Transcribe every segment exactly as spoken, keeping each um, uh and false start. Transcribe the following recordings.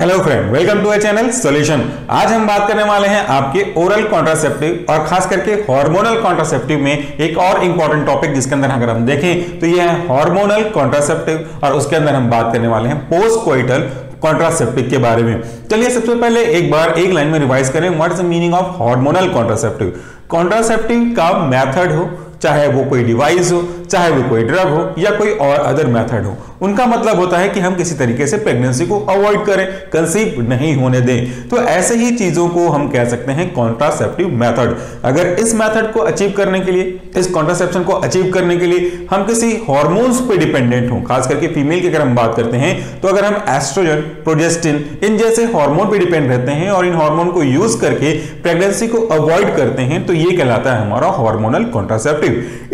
Hello friend, welcome to a channel solution. आज हम बात करने वाले हैं आपके ओरल कॉन्ट्रासेप्टिव और खास करके हार्मोनल कॉन्ट्रासेप्टिव में एक और इंपॉर्टेंट टॉपिक, जिसके अंदर अगर हम देखें तो यह है हार्मोनल कॉन्ट्रासेप्टिव और उसके अंदर हम बात करने वाले हैं पोस्ट कोइटल कॉन्ट्रासेप्टिव के बारे में। चलिए सबसे पहले एक बार एक लाइन में रिवाइज करें, what is the meaning of hormonal contraceptive. Contraceptive का मैथड हो, चाहे वो कोई डिवाइस हो, चाहे वो कोई ड्रग हो या कोई और अदर मेथड हो, उनका मतलब होता है कि हम किसी तरीके से प्रेगनेंसी को अवॉइड करें, कंसीव नहीं होने दें। तो ऐसे ही चीजों को हम कह सकते हैं कॉन्ट्रासेप्टिव मेथड। अगर इस मेथड को अचीव करने के लिए, इस कॉन्ट्रासेप्शन को अचीव करने के लिए हम किसी हॉर्मोन्स पे डिपेंडेंट हों, खास करके फीमेल की अगर हम बात करते हैं तो अगर हम एस्ट्रोजन, प्रोजेस्टिन इन जैसे हार्मोन पे डिपेंड रहते हैं और इन हार्मोन को यूज करके प्रेगनेंसी को अवॉइड करते हैं तो ये कहलाता है हमारा हार्मोनल कॉन्ट्रासेप्टिव।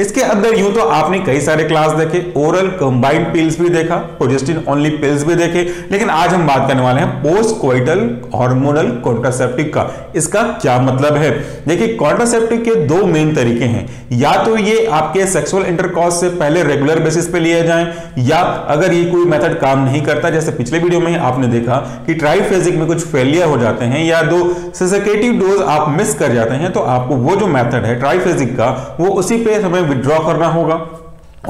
इसके अंदर यूं तो आपने कई सारे क्लास देखे, ओरल कंबाइंड पिल्स भी देखा, प्रोजेस्टिन ओनली पिल्स भी देखे, लेकिन आज हम बात करने वाले हैं पोस्ट कोइटल हार्मोनल कॉन्ट्रासेप्टिव का। इसका क्या मतलब है? देखिए, कॉन्ट्रासेप्टिव के दो मेन तरीके हैं, या तो ये आपके सेक्सुअल इंटरकॉर्स से पहले रेगुलर बेसिस पे लिए जाएं, या अगर ये कोई मेथड काम नहीं करता, जैसे पिछले वीडियो में आपने देखा कि ट्राइफेजिक में कुछ फेलियर हो जाते हैं या दो सेसेकेटिव डोज आप मिस कर जाते हैं, तो आपको वो जो मेथड है ट्राइफेजिक का वो उसी पे हमें विथड्रॉ करना होगा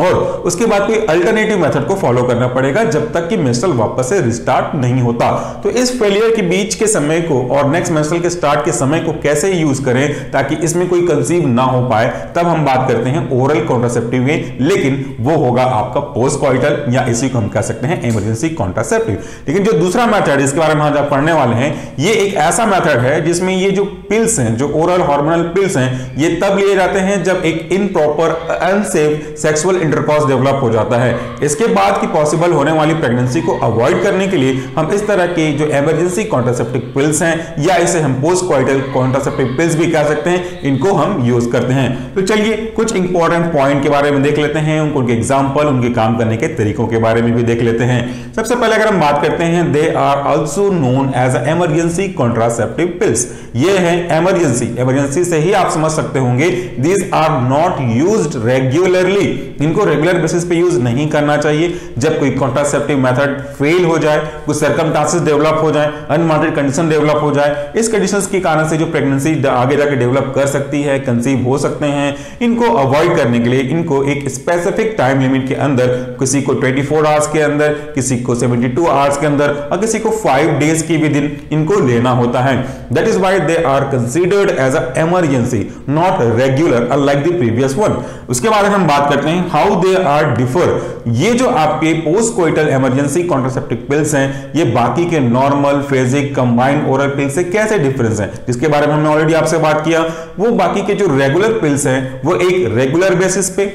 और उसके बाद कोई अल्टरनेटिव मेथड को फॉलो करना पड़ेगा जब तक कि मेंस्ट्रुअल वापस से रिस्टार्ट नहीं होता। तो इस फेलियर के बीच के समय को और नेक्स्ट मेंस्ट्रुअल के स्टार्ट के समय को कैसे यूज करें ताकि इसमें कोई कंसीव ना हो पाए, तब हम बात करते हैं ओरल कॉन्ट्रासेप्टिव में। लेकिन वो होगा आपका पोस्ट कोइटल या इसी को हम कह सकते हैं इमरजेंसी कॉन्ट्रासेप्टिव। लेकिन जो दूसरा मेथड इसके बारे में हम आज पढ़ने वाले हैं, ये एक ऐसा मेथड है जिसमें ये जो पिल्स हैं, जो ओरल हार्मोनल पिल्स हैं, ये तब लिए जाते हैं जब एक improper, unsafe sexual intercourse develop हो जाता है। इसके बाद की पॉसिबल होने वाली प्रेगनेंसी को अवॉइड करने के लिए हम इस तरह के जो इमरजेंसी कॉन्ट्रासेप्टिव पिल्स हैं, या इसे हम पोस्ट कोइटल कॉन्ट्रासेप्टिव पिल्स भी कह सकते हैं, इनको हम यूज करते हैं। तो चलिए कुछ इंपॉर्टेंट पॉइंट के बारे में देख लेते हैं, उनको, उनके एग्जाम्पल, उनके काम करने के तरीकों के बारे में भी देख लेते हैं। सबसे पहले अगर हम बात करते हैं, they are also known as emergency contraceptive pills. ये है इमरजेंसी, इमरजेंसी से ही आप समझ सकते होंगे these are not used regularly. को रेगुलर बेसिस पे यूज नहीं करना चाहिए। जब कोई कॉन्ट्रासेप्टिव मेथड फेल हो जाए, कुछ सर्कमस्टेंसेस डेवलप हो जाए, अनवांटेड कंडीशन डेवलप हो जाए, इस कंडीशंस के कारण से जो प्रेगनेंसी आगे जाके डेवलप कर सकती है, कंसीव हो सकते हैं, इनको अवॉइड करने के लिए इनको एक स्पेसिफिक टाइम लिमिट के अंदर, किसी को चौबीस आवर्स के अंदर, किसी को बहत्तर आवर्स के अंदर और किसी को फाइव डेज के भी दिन इनको लेना होता है। That is why they are considered as a emergency, not regular, unlike the previous one. उसके बाद हम बात करते हैं How they are differ। ये जो आपके post coital emergency contraceptive pills हैं, ये बाकी के normal, phasic, combined oral pills से कैसे डिफरेंस है, जिसके बारे में हमने ऑलरेडी आपसे बात किया। वो बाकी के जो रेगुलर पिल्स हैं वो एक रेगुलर बेसिस पे,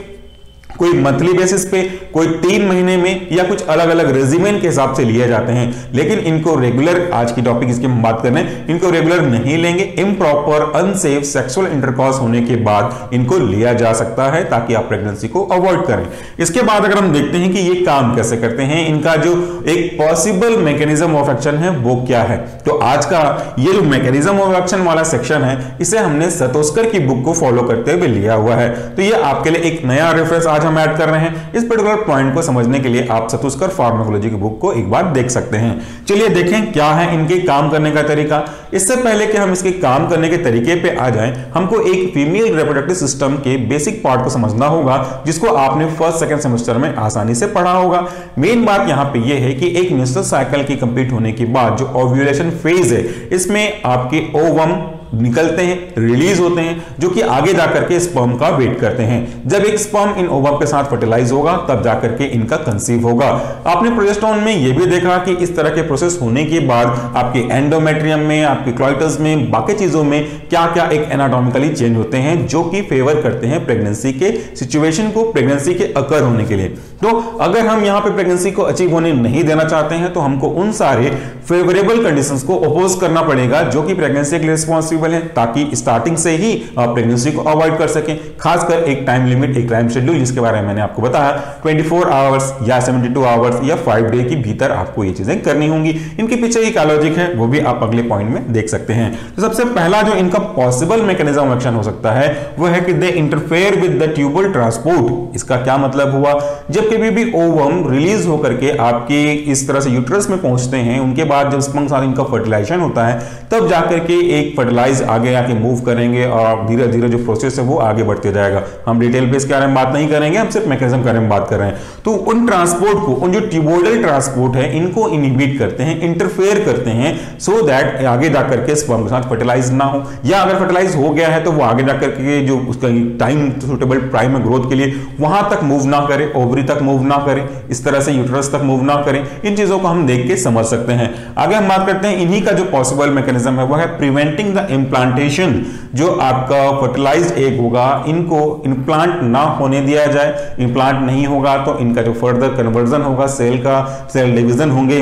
कोई मंथली बेसिस पे, कोई तीन महीने में या कुछ अलग अलग रेजिमेंट के हिसाब से लिए जाते हैं, लेकिन इनको रेगुलर, आज की टॉपिक इसकी हम बात कर रहे हैं, इनको रेगुलर नहीं लेंगे। इम्प्रॉपर, अनसेफ सेक्सुअल इंटरकॉर्स होने के बाद इनको लिया जा सकता है ताकि आप प्रेगनेंसी को अवॉइड करें। इसके बाद अगर हम देखते हैं कि ये काम कैसे करते हैं, इनका जो एक पॉसिबल मैकेनिज्म ऑफ एक्शन है वो क्या है, तो आज का ये जो मैकेनिज्म ऑफ एक्शन वाला सेक्शन है, इसे हमने सतोस्कर की बुक को फॉलो करते हुए लिया हुआ है। तो ये आपके लिए एक नया रेफरेंस आज हम ऐड कर रहे हैं। इस पर्टिकुलर पॉइंट को समझने के लिए आप सतुस्कर फार्माकोलॉजी की बुक को एक बार देख सकते हैं। चलिए देखें क्या है इनके काम करने का तरीका। इससे पहले कि हम इसके काम करने के तरीके पे आ जाएं, हमको एक फीमेल रिप्रोडक्टिव सिस्टम के बेसिक पार्ट को समझना होगा, जिसको आपने फर्स्ट सेकंड सेमेस्टर में आसानी से पढ़ा होगा। मेन बात यहाँ पे यह है कि एक मेंस्ट्रुअल साइकिल की कंप्लीट होने के बाद जो ओव्यूलेशन फेज है, इसमें आपके ओवम निकलते हैं, रिलीज होते हैं, जो कि आगे जाकर के स्पर्म का वेट करते हैं। जब एक स्पर्म इन ओवम के साथ फर्टिलाइज होगा तब जाकर के इनका कंसीव होगा। आपने प्रोजेस्टेरोन में यह भी देखा कि इस तरह के प्रोसेस होने के बाद आपके एंडोमेट्रियम में, आपके क्लॉइटस में, बाकी चीजों में क्या क्या एक एनाटॉमिकली चेंज होते हैं जो कि फेवर करते हैं प्रेगनेंसी के सिचुएशन को, प्रेगनेंसी के अकर होने के लिए। तो अगर हम यहाँ पे प्रेगनेंसी को अचीव होने नहीं देना चाहते हैं तो हमको उन सारे फेवरेबल कंडीशन को अपोज करना पड़ेगा जो कि प्रेगनेंसी के लिए रिस्पॉन्सिव पॉसिबल है, ताकि स्टार्टिंग से ही प्रेगनेंसी को अवॉइड कर सकें। खासकर एक टाइम लिमिट, एक टाइम शेड्यूल जिसके बारे में मैंने आपको बताया, चौबीस आवर्स या बहत्तर आवर्स या पाँच डे के भीतर आपको ये चीजें करनी होंगी। इनके पीछे एक लॉजिक है, वो भी आप अगले पॉइंट में देख सकते हैं। तो सबसे पहला जो इनका पॉसिबल मैकेनिज्म एक्शन हो सकता है वो है कि they interfere with the tubal transport. इसका क्या मतलब हुआ, जब कभी भी ओवम रिलीज होकर के आपके इस तरह से यूट्रस में पहुंचते हैं, उनके बाद जब स्पर्म से इनका फर्टिलाइजेशन होता है, तब जाकर के एक फर्टिलाइज आगे आके मूव करेंगे और धीरे धीरे जो प्रोसेस है वो आगे बढ़ते जाएगा। हम डिटेल पे इसके बारे में बात नहीं करेंगे, हम सिर्फ मैकेनिज्म के बारे में बात कर रहे हैं। तो उन ट्रांसपोर्ट को, उन जो ट्यूबोडल ट्रांसपोर्ट है, इनको इनहिबिट करते हैं, इंटरफेयर करते हैं, सो दैट आगे जाकर के स्पर्म के साथ फर्टिलाइज ना हो, या अगर फर्टिलाइज हो गया है तो वो आगे जाकर के जो उसका टाइम सुटेबल प्राइम ग्रोथ के लिए वहां तक मूव ना करे, ओवरी तक मूव ना करे, इस तरह से यूट्रस तक मूव ना करे। इन चीजों को हम देख के समझ सकते हैं। आगे हम बात करते हैं, इन्हीं का जो पॉसिबल मैकेनिज्म है वो है प्रिवेंटिंग द इम्प्लांटेशन। जो आपका फर्टिलाइज्ड एग होगा, इनको इम्प्लांट ना होने दिया जाए। इम्प्लांट नहीं होगा तो इनका जो फर्दर कन्वर्जन होगा, सेल का सेल डिवीजन होंगे,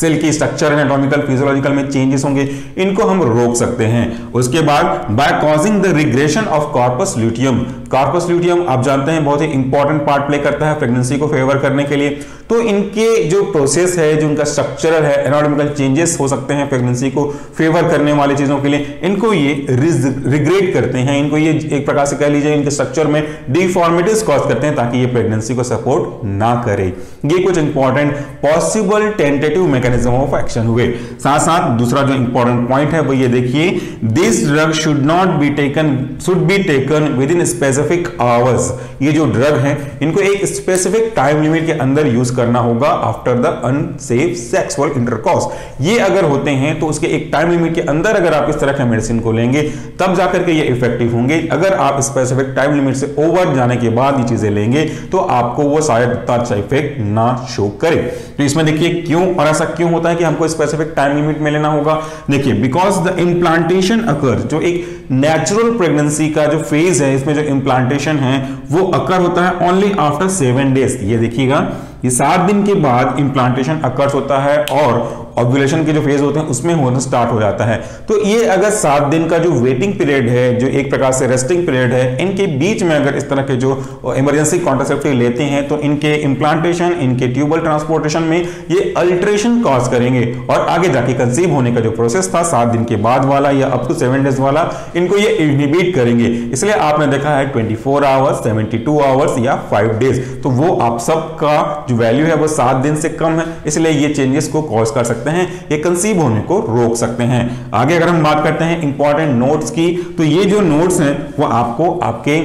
सेल की स्ट्रक्चर एनाटॉमिकल फिजियोलॉजिकल में चेंजेस होंगे, इनको हम रोक सकते हैं। उसके बाद by causing the regression of corpus luteum. Corpus luteum आप जानते हैं बहुत ही इंपॉर्टेंट पार्ट प्ले करता है प्रेगनेंसी को फेवर करने के लिए। तो इनके जो प्रोसेस है, जो उनका स्ट्रक्चरल है, एनाटॉमिकल चेंजेस हो सकते हैं प्रेगनेंसी को फेवर करने वाली चीजों के लिए, इनको ये रिग्रेट करते हैं, इनको ये एक प्रकार से कह लीजिए इनके स्ट्रक्चर में डिफॉर्मिटीज कॉज करते हैं, ताकि ये प्रेगनेंसी को सपोर्ट ना करे। ये कुछ important possible tentative mechanism of action हुए। साथ साथ दूसरा जो इंपॉर्टेंट पॉइंट है वो ये देखिए, this drug should not be taken should be taken within specific hours. ये जो ड्रग है इनको एक स्पेसिफिक टाइम लिमिट के अंदर यूज करना होगा after the unsafe sexual intercourse. ये अगर होते हैं तो उसके एक टाइम लिमिट के अंदर अगर आप इस तरह के मेडिसिन को लेंगे तब जाकर के ये इफेक्टिव होंगे। अगर आप स्पेसिफिक टाइम लिमिट से ओवर जाने के बाद ये चीजें लेंगे तो आपको वो शायद इतना अच्छा इफेक्ट ना शो करे। तो इसमें देखिए क्यों और ऐसा क्यों होता है कि हमको स्पेसिफिक टाइम लिमिट में लेना होगा। देखिए, बिकॉज द इम्प्लांटेशन अकर, जो एक नेचुरल प्रेगनेंसी का जो फेज है, इसमें जो इम्प्लांटेशन है वो अकर होता है ओनली आफ्टर सेवन डेज। ये देखिएगा, ये सात दिन के बाद इम्प्लांटेशन अकर्स होता है और ओव्यूलेशन के जो फेज होते हैं उसमें होना स्टार्ट हो जाता है। तो ये अगर सात दिन का जो वेटिंग पीरियड है, जो एक प्रकार से रेस्टिंग पीरियड है, इनके बीच में अगर इस तरह के जो इमरजेंसी कॉन्ट्रासेप्टिव लेते हैं तो इनके इम्प्लांटेशन, इनके ट्यूबल ट्रांसपोर्टेशन में ये अल्ट्रेशन कॉज करेंगे और आगे जाके कंसीव होने का जो प्रोसेस था सात दिन के बाद वाला या अप टू सेवन डेज वाला, इनको ये इनहिबिट करेंगे। इसलिए आपने देखा है twenty four hours, seventy two hours या फाइव डेज। तो वो आप सबका जो वैल्यू है वो सात दिन से कम है, इसलिए ये चेंजेस को कॉज कर सकते हैं, ये कंसीव होने को रोक सकते हैं। आगे अगर हम बात करते हैं इंपॉर्टेंट नोट्स की, तो ये जो नोट्स हैं वो आपको आपके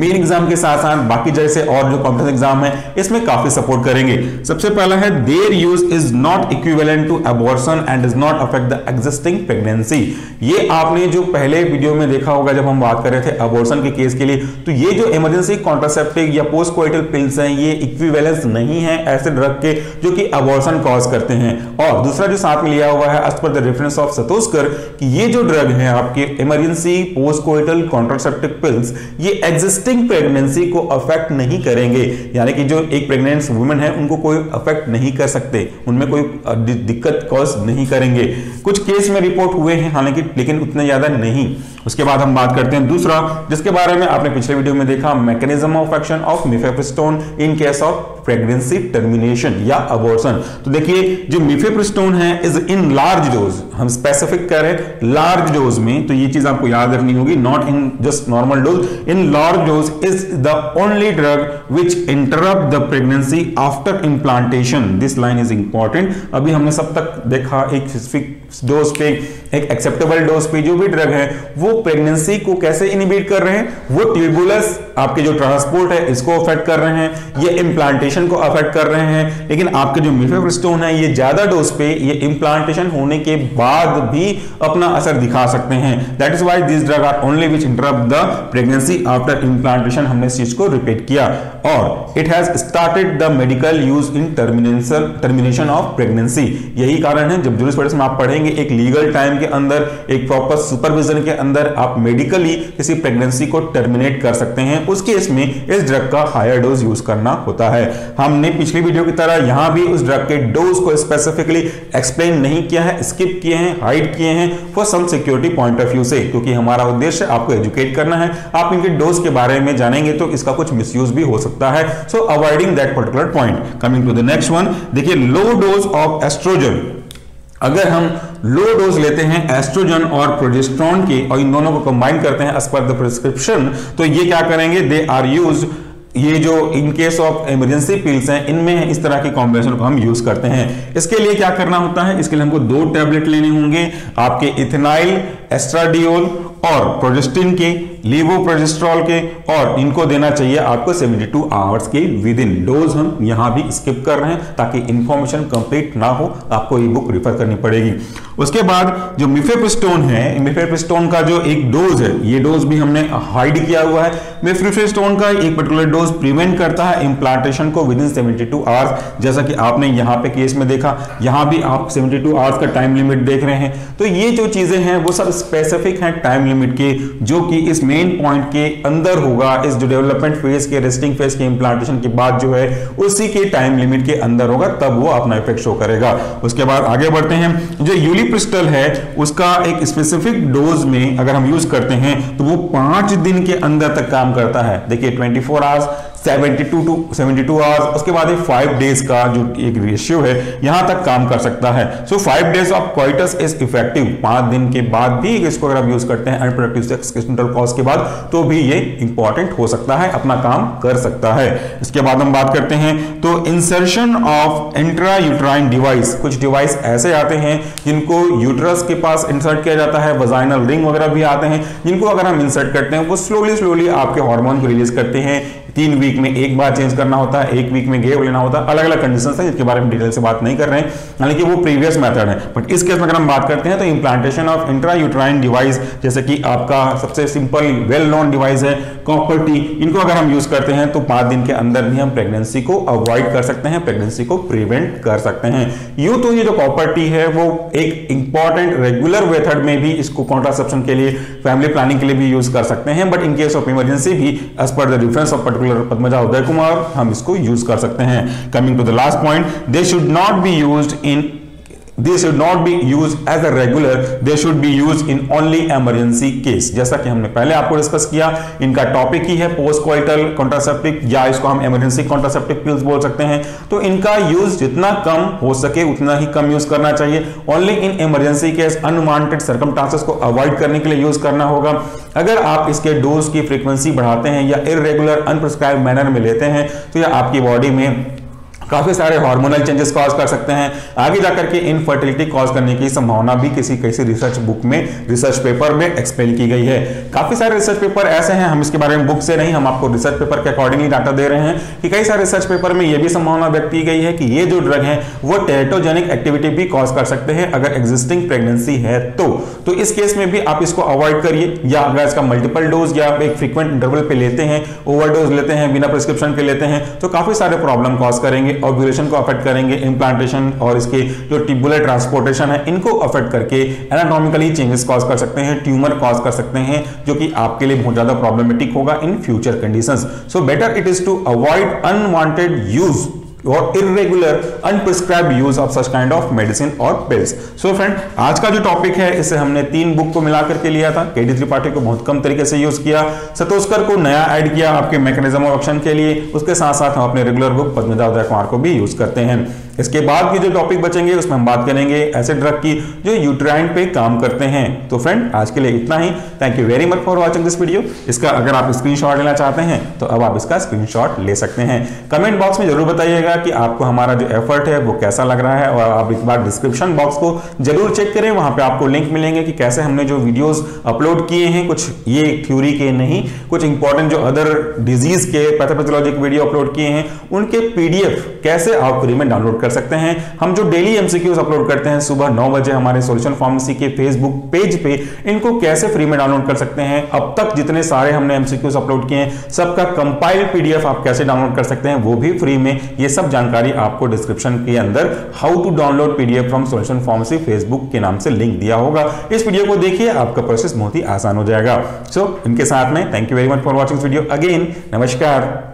मेन एग्जाम के साथ साथ बाकी जैसे और जो कॉम्पिटेटिव एग्जाम है इसमें काफी सपोर्ट करेंगे। सबसे पहला है, their use is not equivalent to abortion and does not affect the existing pregnancy. ये आपने जो पहले वीडियो में देखा होगा जब हम बात कर रहे थे एबॉर्शन के केस के लिए, तो ये जो इमरजेंसी कॉन्ट्रासेप्टिव या पोस्ट कोइटल पिल्स हैं ये इक्विवेलेंस नहीं है ऐसे ड्रग के जो कि एबॉर्शन कॉज करते हैं। और दूसरा जो साथ में लिया हुआ है as per the reference of सतोस्कर कि ये जो ड्रग है आपके emergency post coital contraceptive pills ये एग्जिस्ट प्रेगनेंसी को अफेक्ट नहीं करेंगे, यानी कि जो एक प्रेग्नेंट वुमेन है उनको कोई अफेक्ट नहीं कर सकते, उनमें कोई दिक्कत कॉज नहीं करेंगे। कुछ केस में रिपोर्ट हुए हैं हालांकि, लेकिन उतने ज्यादा नहीं। उसके बाद हम बात करते हैं दूसरा, जिसके बारे में आपने पिछले वीडियो में देखा, mechanism of action of mifepristone in case of pregnancy termination या अबॉर्शन। तो देखिए, जो मिफेप्रिस्टोन है इज इन लार्ज डोज, हम स्पेसिफिक करें लार्ज डोज में, तो ये चीज आपको याद रखनी होगी, not in just normal dose, in large dose is the only drug which interrupt the pregnancy after implantation. This line is important. अभी हमने सब तक देखा एक स्पेसिफिक डोज पे, एक एक्सेप्टेबल डोज पे जो भी ड्रग है वो प्रेगनेंसी को कैसे इनहिबिट कर रहे हैं, वो ट्यूबुलस आपके जो ट्रांसपोर्ट है इसको अफेक्ट कर रहे हैं, ये इम्प्लांटेशन को अफेक्ट कर रहे हैं, लेकिन आपके जो मिफेप्रिस्टोन है ये ज्यादा डोज पे ये इम्प्लांटेशन होने के बाद भी अपना असर दिखा सकते हैं। That is why this drug are only which interrupt the pregnancy after implantation हमने इस चीज को रिपीट किया। और it has started the medical use in termination termination of pregnancy. यही कारण है जब जूरिस्प्रूडेंस में आप पढ़ेंगे एक लीगल टाइम के अंदर, एक प्रॉपर सुपरविजन के अंदर आप मेडिकली किसी प्रेगनेंसी को टर्मिनेट कर सकते हैं, उस केस में इस ड्रग का हायर डोज यूज करना होता है। हमने पिछली वीडियो की तरह यहां भी उस ड्रग के डोज को स्पेसिफिकली एक्सप्लेन नहीं किया है, स्किप किए हैं, हाइड किए हैं for some security point of view से, क्योंकि हमारा उद्देश्य आपको एजुकेट करना है। आप इनके डोज के बारे में जानेंगे तो इसका कुछ मिसयूज भी हो सकता है, so avoiding that particular point. Coming to the next one, देखिए लो डोज ऑफ एस्ट्रोजन। अगर हम लो डोज लेते हैं एस्ट्रोजन और प्रोजेस्टेरॉन के और इन दोनों को कंबाइन करते हैं एज पर द प्रिस्क्रिप्शन, तो ये क्या करेंगे, दे आर यूज, ये जो in case of emergency pills हैं इनमें इस तरह के कॉम्बिनेशन को हम यूज करते हैं। इसके लिए क्या करना होता है, इसके लिए हमको दो टैबलेट लेने होंगे आपके इथेनाइल एस्ट्राडियोल और प्रोजेस्टिन के, लीवोप्रोजेस्ट्रॉल के, और इनको देना चाहिए आपको बहत्तर आवर्स के विद इन। डोज हम यहां भी स्किप कर रहे हैं ताकि इंफॉर्मेशन कंप्लीट ना हो, आपको ये बुक रिफर करनी पड़ेगी। उसके बाद जो मिफेप्रिस्टोन है, मिफेप्रिस्टोन का जो एक डोज है, ये डोज भी हमने हाइड किया हुआ है। मिफेप्रिस्टोन का एक पर्टिकुलर डोज प्रिवेंट करता है इम्प्लांटेशन को विद इन बहत्तर आवर्स, जैसा कि आपने यहाँ पे केस में देखा, यहाँ भी आप बहत्तर आवर्स का टाइम लिमिट देख रहे हैं। तो ये जो चीजें हैं वो सब स्पेसिफिक हैं टाइम लिमिट के, जो कि इस मेन पॉइंट के अंदर होगा, इस जो डेवलपमेंट फेज के रेस्टिंग फेज के इम्प्लांटेशन के बाद जो है उसी के टाइम लिमिट के अंदर होगा, तब वो अपना इफेक्ट शो करेगा। उसके बाद आगे बढ़ते हैं, जो यूलिप्रिस्टल है उसका एक स्पेसिफिक डोज में अगर हम यूज करते हैं तो वो पांच दिन के अंदर तक काम करता है। देखिए ट्वेंटी फोर आवर्स, बहत्तर टू बहत्तर आवर्स, उसके बाद ये फाइव डेज का जो एक रेशियो है यहां तक काम कर सकता है। So five days of coitus is effective, पांच दिन के बाद भी इसको अगर आप यूज करते हैं अनप्रोडक्टिव सेक्स एक्सटर्नल कॉज के बाद, तो भी ये इंपॉर्टेंट हो सकता है, अपना काम कर सकता है। इसके बाद हम बात करते हैं तो insertion of intra uterine device. कुछ डिवाइस ऐसे आते हैं जिनको यूट्रस के पास इंसर्ट किया जाता है, वजाइनल रिंग वगैरह भी आते हैं जिनको अगर हम इंसर्ट करते हैं वो स्लोली स्लोली आपके हार्मोन को रिलीज करते हैं। तीन वीक में एक बार चेंज करना होता है, एक वीक में घेव लेना होता है, अलग अलग कंडीशंस हैं जिसके बारे में डिटेल से बात नहीं कर रहे हैं, हालांकि वो प्रीवियस मेथड है। बट इस केस में अगर हम बात करते हैं तो implantation of intra uterine device, जैसे कि आपका सबसे सिंपल वेल नोन डिवाइस है कॉपर टी, इनको अगर हम यूज करते हैं तो पाँच दिन के अंदर भी हम प्रेगनेंसी को अवॉइड कर सकते हैं, प्रेगनेंसी को प्रिवेंट कर सकते हैं। यूँ तो ये जो कॉपर टी है वो एक इंपॉर्टेंट रेगुलर मेथड में भी इसको कॉन्ट्रासेप्शन के लिए, फैमिली प्लानिंग के लिए भी यूज कर सकते हैं, but in case of emergency भी as per the difference of Padmaja Uday Kumar हम इसको यूज कर सकते हैं। Coming to the last point, they should not be used in They should not be used as a regular. They should be used in only emergency case. जैसा कि हमने पहले आपको डिस्कस किया, इनका टॉपिक ही है पोस्ट कोइटल कॉन्ट्रासेप्टिव, या इसको हम इमरजेंसी कॉन्ट्रासेप्टिव पिल्स बोल सकते हैं। तो इनका यूज जितना कम हो सके उतना ही कम यूज करना चाहिए। Only in emergency case, unwanted circumstances को अवॉइड करने के लिए यूज करना होगा। अगर आप इसके डोज की फ्रीक्वेंसी बढ़ाते हैं या इरेगुलर अनप्रिस्क्राइब मैनर में लेते हैं तो यह आपकी बॉडी में काफी सारे हार्मोनल चेंजेस कॉज कर सकते हैं, आगे जाकर के इनफर्टिलिटी कॉज करने की संभावना भी किसी किसी रिसर्च बुक में, रिसर्च पेपर में एक्सप्लेन की गई है। काफी सारे रिसर्च पेपर ऐसे हैं, हम इसके बारे में बुक से नहीं, हम आपको रिसर्च पेपर के अकॉर्डिंगली डाटा दे रहे हैं कि कई सारे रिसर्च पेपर में यह भी संभावना व्यक्त की गई है कि ये जो ड्रग है वो टेरेटोजेनिक एक्टिविटी भी कॉज कर सकते हैं अगर एग्जिस्टिंग प्रेगनेंसी है तो। तो इस केस में भी आप इसको अवॉइड करिए, या अगर इसका मल्टीपल डोज या आप एक फ्रीक्वेंट इंटरवल पे लेते हैं, ओवरडोज लेते हैं, बिना प्रिस्क्रिप्शन के लेते हैं, तो काफी सारे प्रॉब्लम कॉज करेंगे, ओव्यूलेशन को अफेक्ट करेंगे, इम्प्लांटेशन और इसके जो ट्यूबुलर ट्रांसपोर्टेशन है इनको अफेक्ट करके एनाटॉमिकली चेंजेस कॉज कर सकते हैं, ट्यूमर कॉज कर सकते हैं, जो कि आपके लिए बहुत ज्यादा प्रॉब्लमेटिक होगा in future conditions. So better it is to avoid unwanted use और irregular unprescribed use of such kind of medicine और पिल्स। सो फ्रेंड, आज का जो टॉपिक है इसे हमने तीन बुक को मिलाकर के लिया था। केडी त्रिपाठी को बहुत कम तरीके से यूज किया, सतोस्कर को नया ऐड किया आपके मैकेनिज्म ऑफ एक्शन के लिए, उसके साथ साथ हम अपने रेगुलर बुक पद्मजा उदय कुमार को भी यूज करते हैं। इसके बाद के जो टॉपिक बचेंगे उसमें हम बात करेंगे ऐसे ड्रग की जो यूट्राइन पे काम करते हैं। तो फ्रेंड, आज के लिए इतना ही। Thank you very much for watching this video. इसका अगर आप स्क्रीनशॉट लेना चाहते हैं तो अब आप इसका स्क्रीनशॉट ले सकते हैं। कमेंट बॉक्स में जरूर बताइएगा करिएगा कि आपको हमारा जो एफर्ट है वो कैसा लग रहा है। और आप एक बार डिस्क्रिप्शन बॉक्स को जरूर चेक करें, वहाँ पे आपको लिंक मिलेंगे कि कैसे हमने जो वीडियोस अपलोड किए हैं, कुछ ये थ्योरी के नहीं, कुछ इंपॉर्टेंट जो अदर डिजीज के पैथोलॉजिक वीडियो अपलोड किए हैं उनके पीडीएफ कैसे आप फ्री में डाउनलोड कर सकते हैं। हम जो डेली एमसीक्यूज अपलोड करते हैं सुबह नौ बजे हमारे सोल्यूशन फार्मेसी के फेसबुक पेज पे, इनको कैसे फ्री में डाउनलोड कर सकते हैं, अब तक जितने सारे हमने एमसीक्यूज अपलोड किए हैं सबका कंपाइल पीडीएफ आप कैसे डाउनलोड कर सकते हैं वो भी फ्री में, ये सब जानकारी आपको डिस्क्रिप्शन के अंदर how to download PDF from solution pharmacy Facebook के नाम से लिंक दिया होगा। इस वीडियो को देखिए, आपका प्रोसेस बहुत ही आसान हो जाएगा। सो so, इनके साथ में thank you very much for watching video again. नमस्कार।